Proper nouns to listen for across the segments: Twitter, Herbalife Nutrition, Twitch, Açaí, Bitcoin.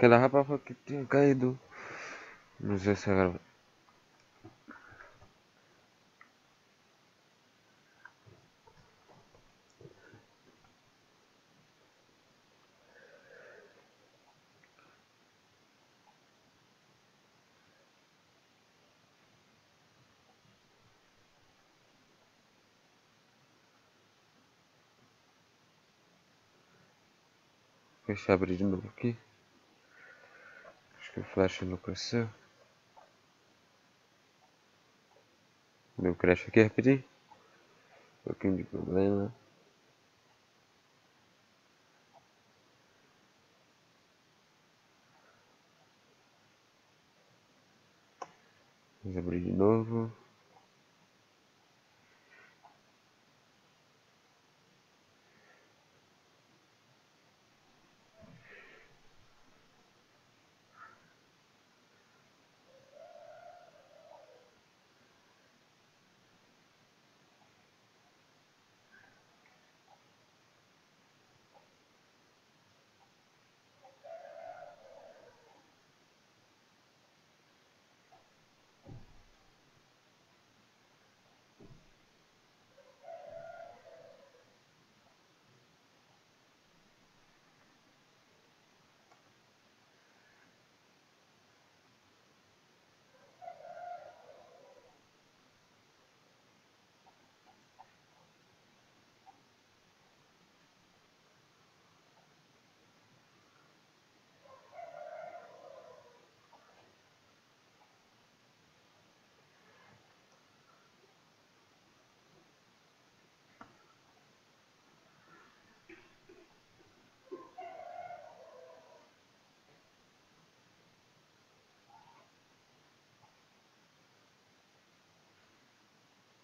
que las gafas que tienen caído. No sé si grabó. Deixa eu abrir de novo aqui. Acho que o flash enlouqueceu. Meu crash aqui rapidinho. Um pouquinho de problema. Vamos abrir de novo.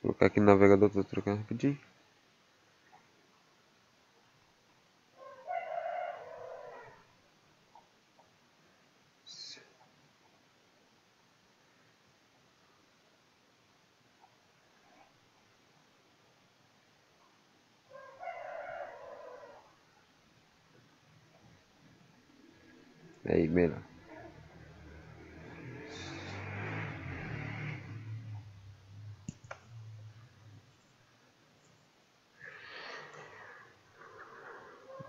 Vou colocar aqui no navegador para trocar rapidinho. Aí, melhor.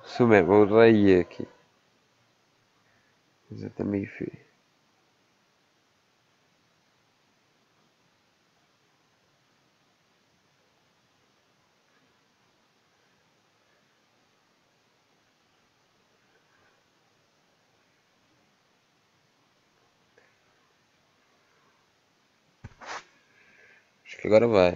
Isso mesmo, vou usar I aqui. Mas tá meio feio. Acho que agora vai.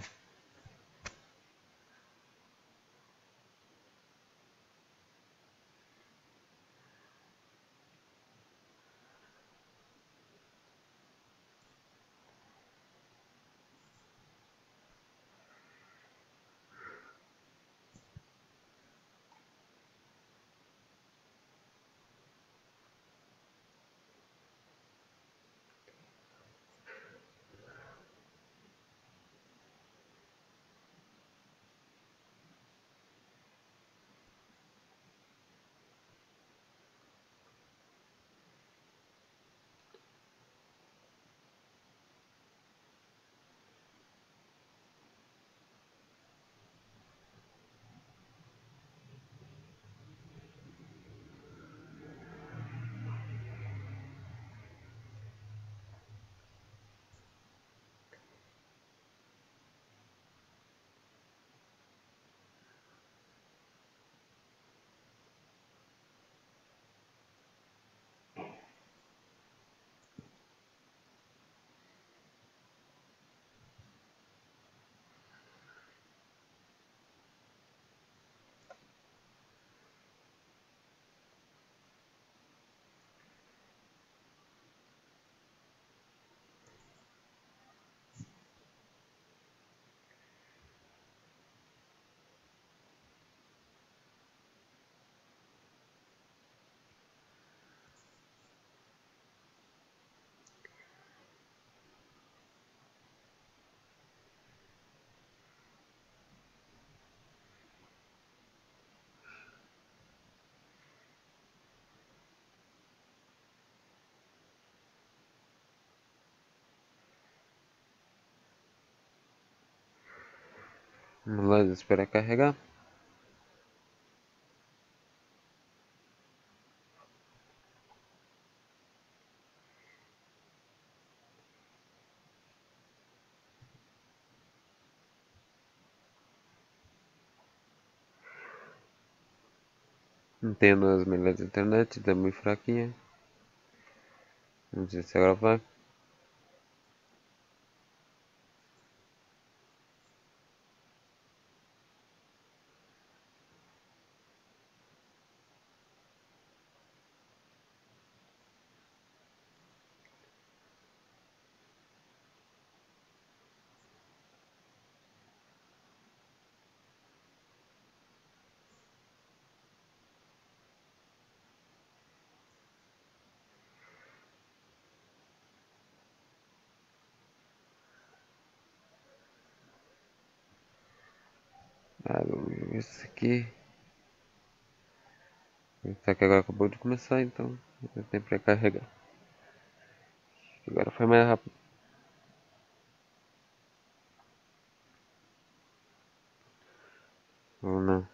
Vamos lá, esperar carregar. Não tenho as melhores da internet, tá muito fraquinha. Vamos ver se agora vai. Isso aqui tá que agora acabou de começar, então eu tenho para carregar. Agora foi mais rápido. Ou não?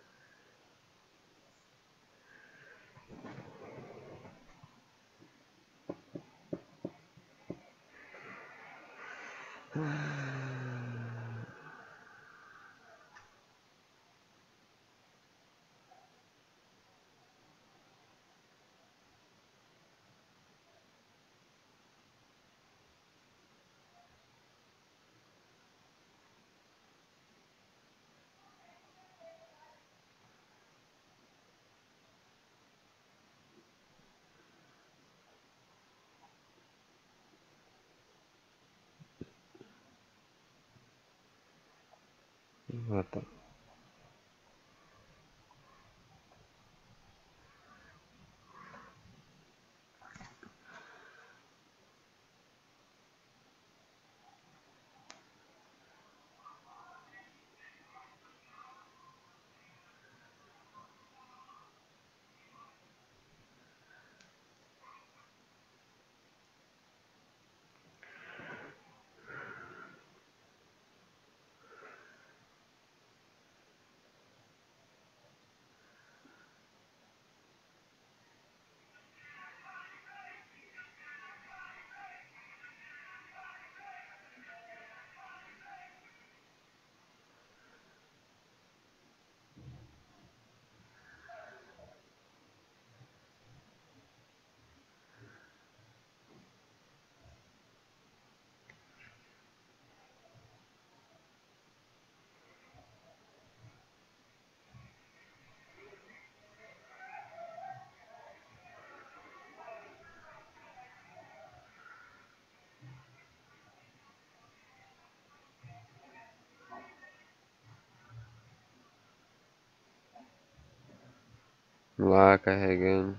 Ah, tá. Lá carregando.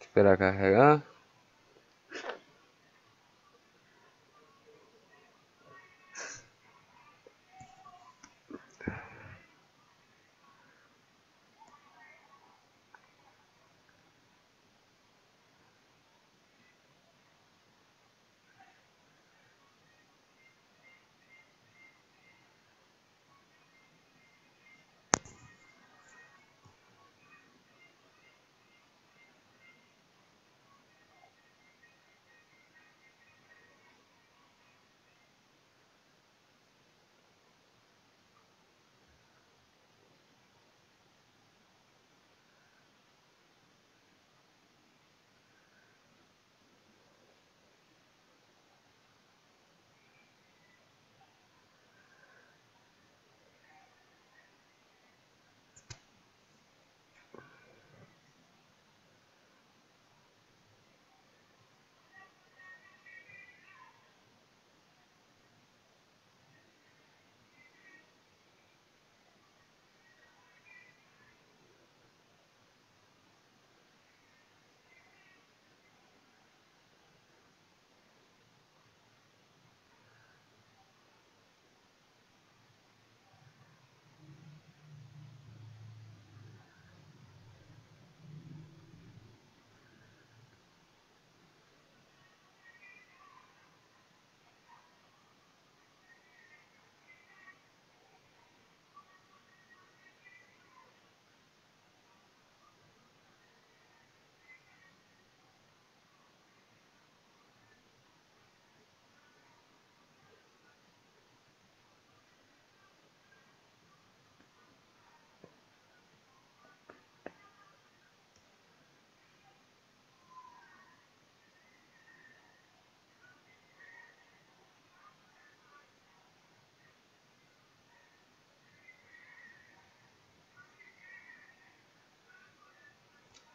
Esperar carregar.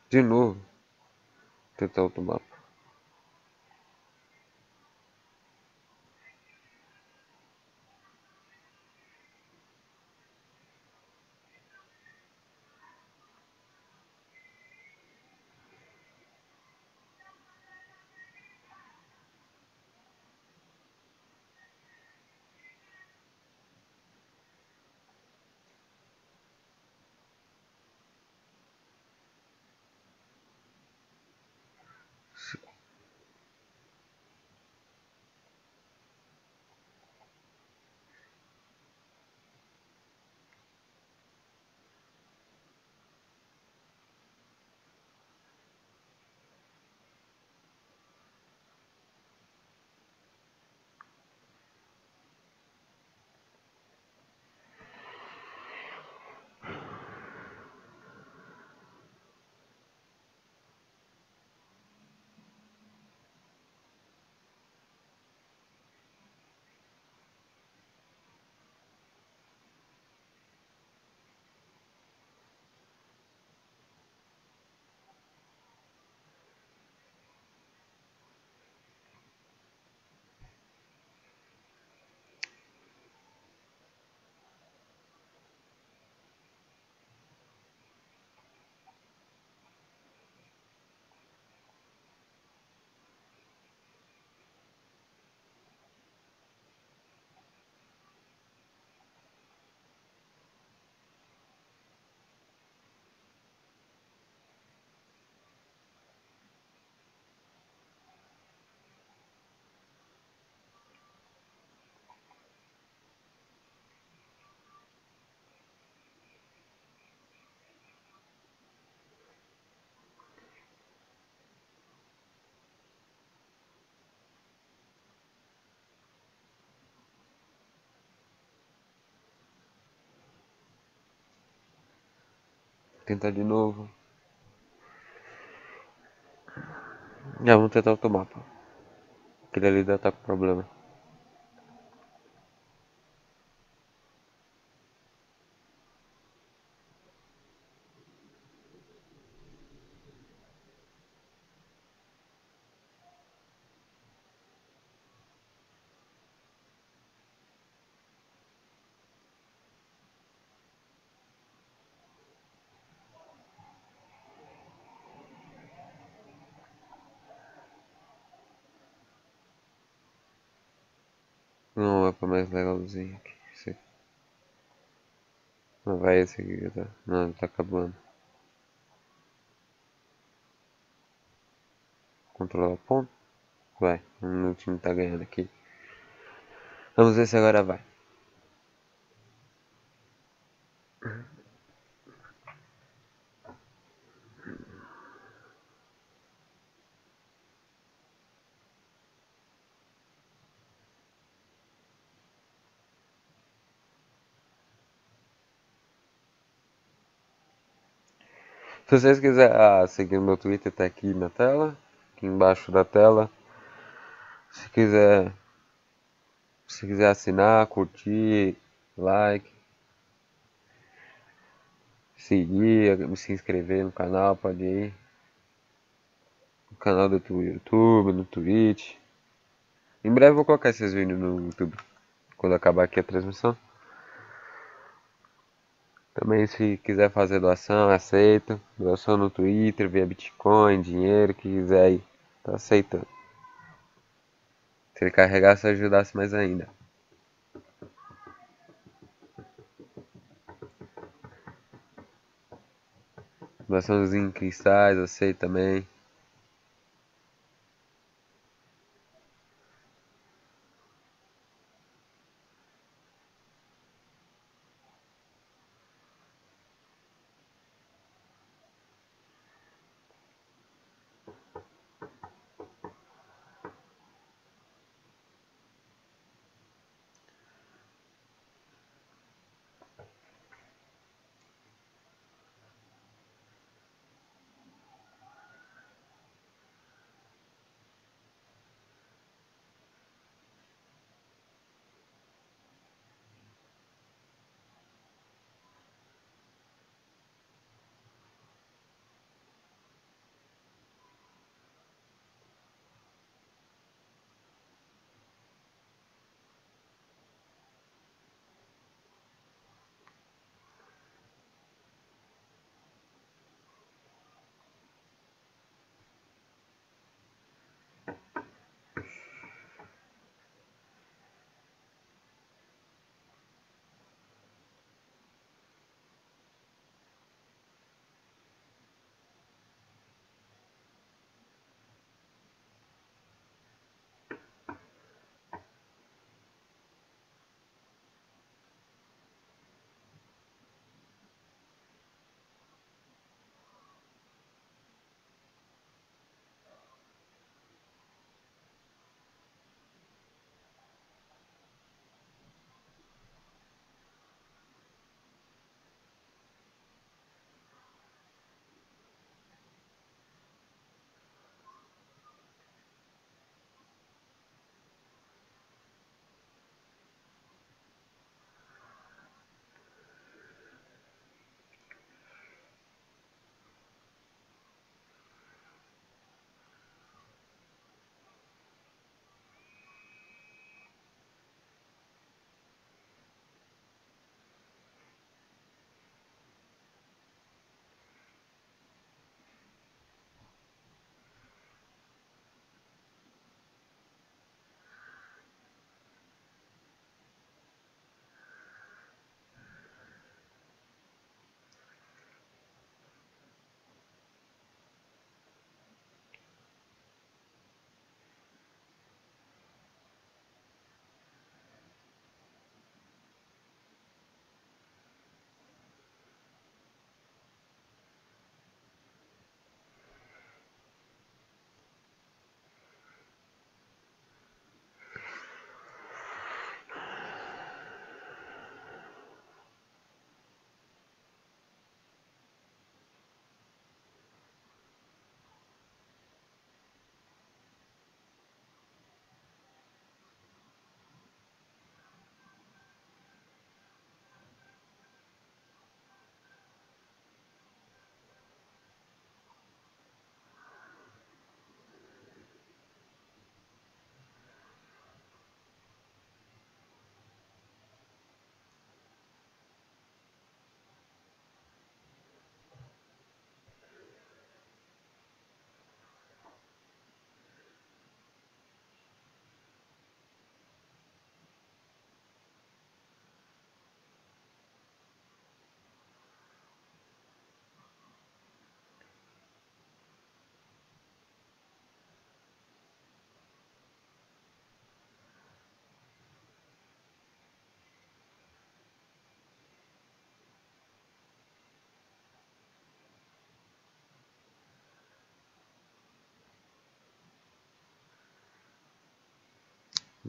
De novo. Tentar outro mapa. Tentar de novo. Já vamos tentar outro mapa. Aquele ali deve estar com problema. Não é para mais legalzinho aqui. Esse aqui. Não vai esse aqui que tá. Não, tá acabando. Controlar o ponto. Vai. O meu time tá ganhando aqui. Vamos ver se agora vai. Se vocês quiserem seguir o meu Twitter, tá aqui na tela, aqui embaixo da tela. Se quiser assinar, curtir, like, seguir, se inscrever no canal, pode ir. No canal do YouTube, no Twitch. Em breve eu vou colocar esses vídeos no YouTube, quando acabar aqui a transmissão. Também se quiser fazer doação, aceito. Doação no Twitter, via Bitcoin, dinheiro, que quiser aí. Tá aceitando. Se ele carregasse, ajudasse mais ainda. Doaçãozinho em cristais, aceito também.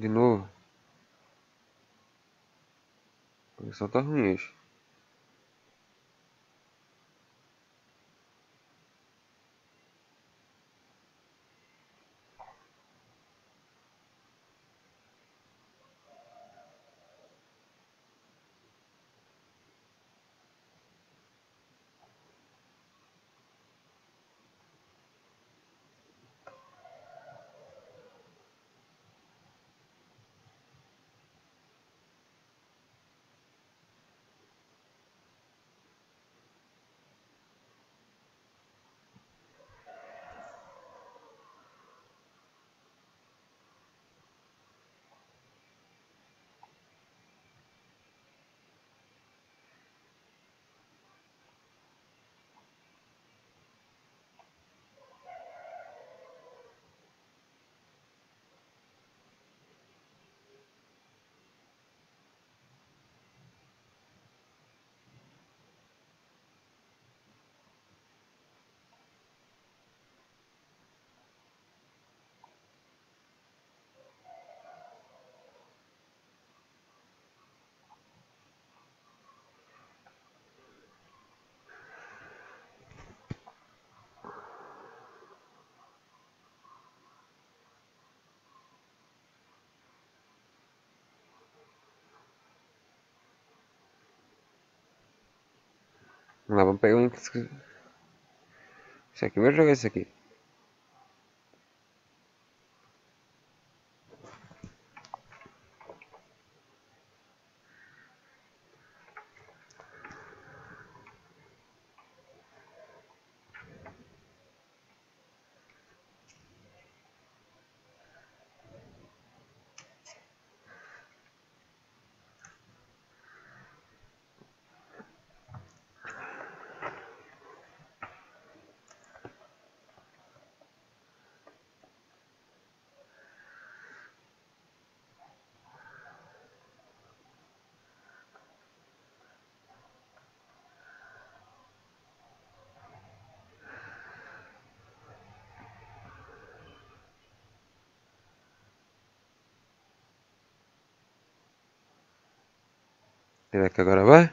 De novo. Porque só tá ruim hoje. Vamos lá, vamos pegar um link. Isso aqui, vou jogar isso aqui. Será que agora vai?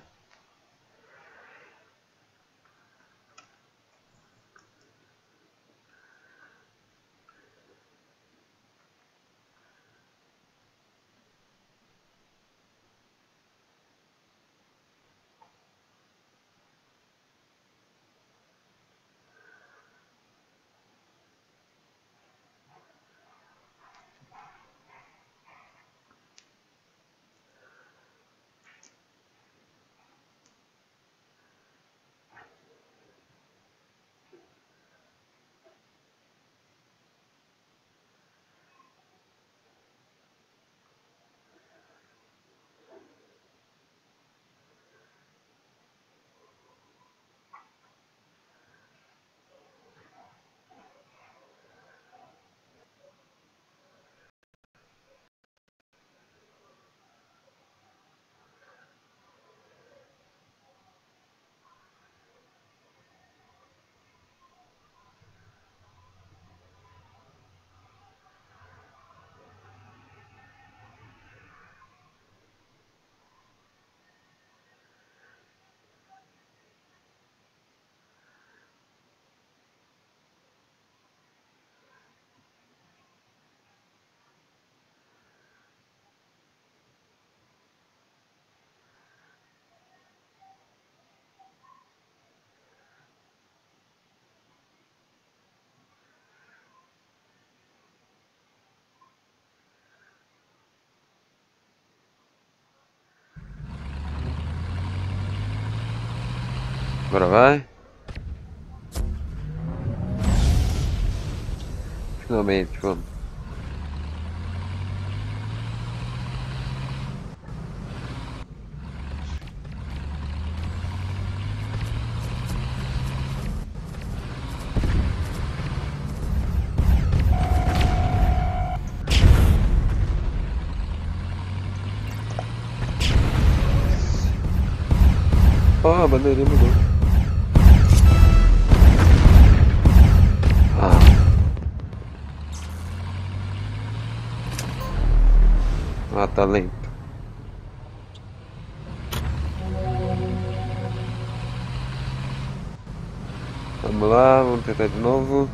Agora vai. Finalmente, vamos. Ah, a bandeirinha mudou. Ah, tá lento. Vamos lá, vamos tentar de novo.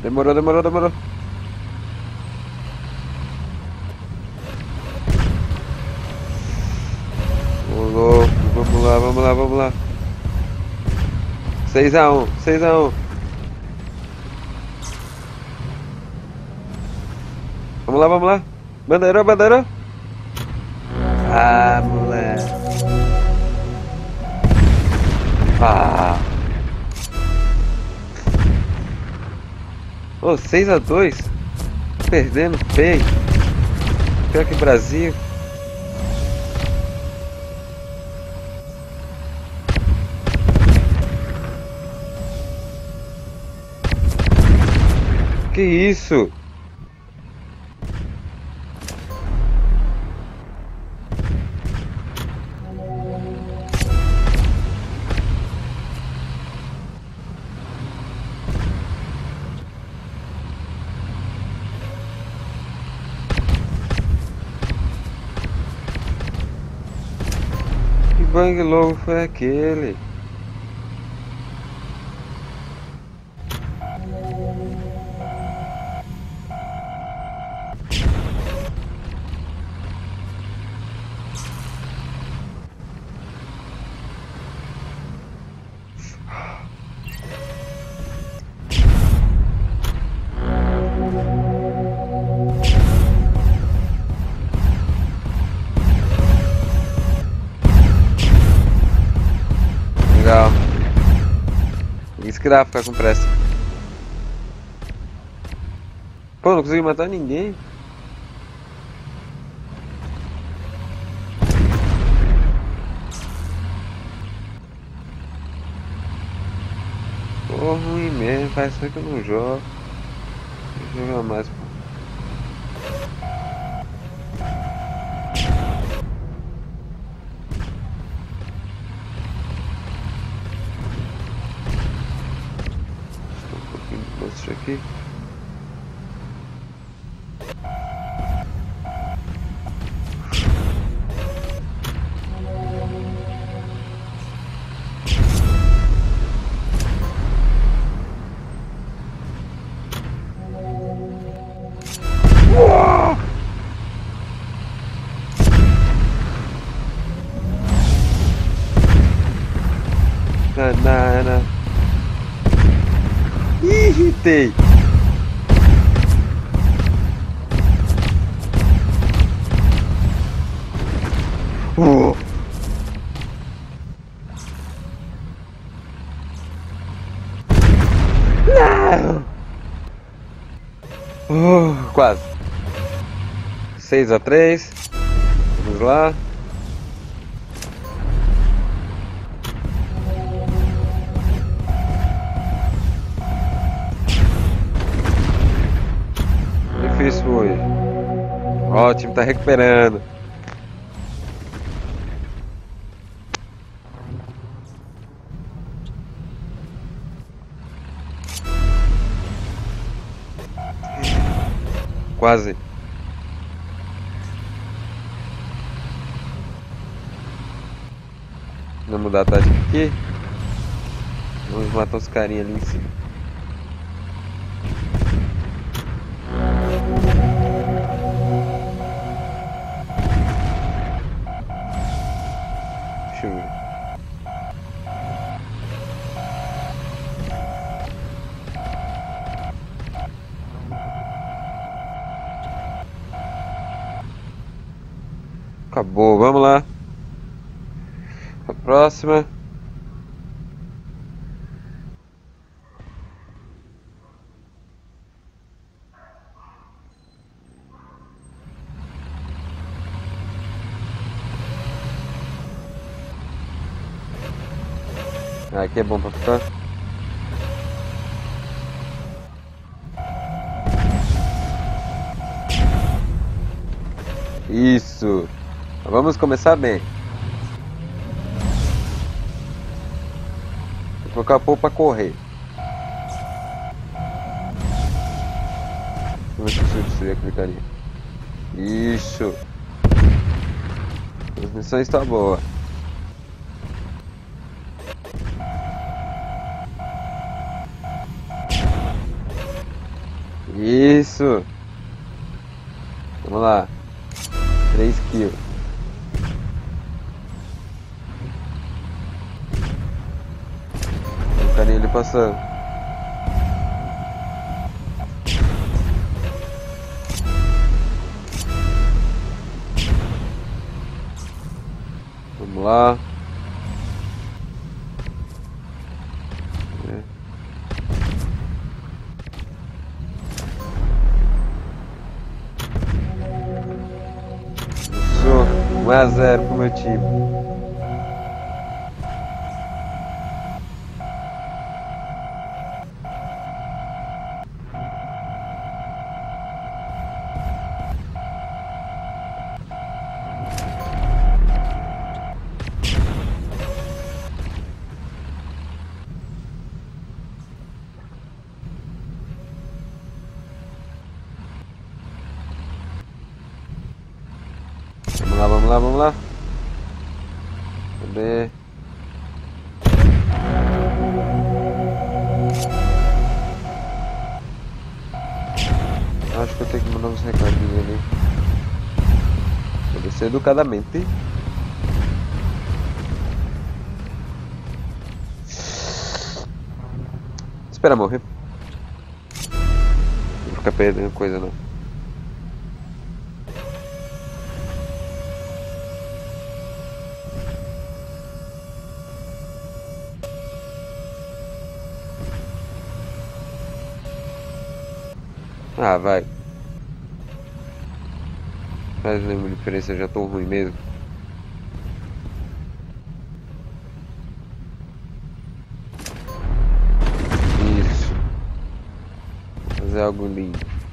Demorou. Ô louco, vamos lá. 6x1. Vamos lá. Bandeirou. Ah, moleque. Ah. Ô, 6x2, perdendo feio. Pior que Brasil. Que isso? Que bang logo foi aquele? Ficar com pressa. Pô, não consegui matar ninguém. Pô, ruim mesmo, faz só que eu não jogo. Deixa eu jogar mais. Aqui. Não. Irritei. Não. Quase. 6x3. Vamos lá. Ó, o time tá recuperando. Quase. Vamos mudar a tática aqui. Vamos matar os carinha ali em cima. Acabou, vamos lá. próxima. Aqui é bom pra ficar. Isso. Vamos começar bem. Vou colocar a polpa pra correr. Vamos ver se eu destruir aquele carinha. Isso. A transmissão está boa. Isso. Vamos lá. 3 kills. O carinha ali passando. Vamos lá. A zero pro meu time. Vamos lá. Cadê? Acho que eu tenho que mandar uns recadinhos ali. Vou descer educadamente. Espera morrer. Não fica perdendo coisa não. Ah, vai. Faz nenhuma diferença, eu já tô ruim mesmo. Isso. Fazer algo lindo.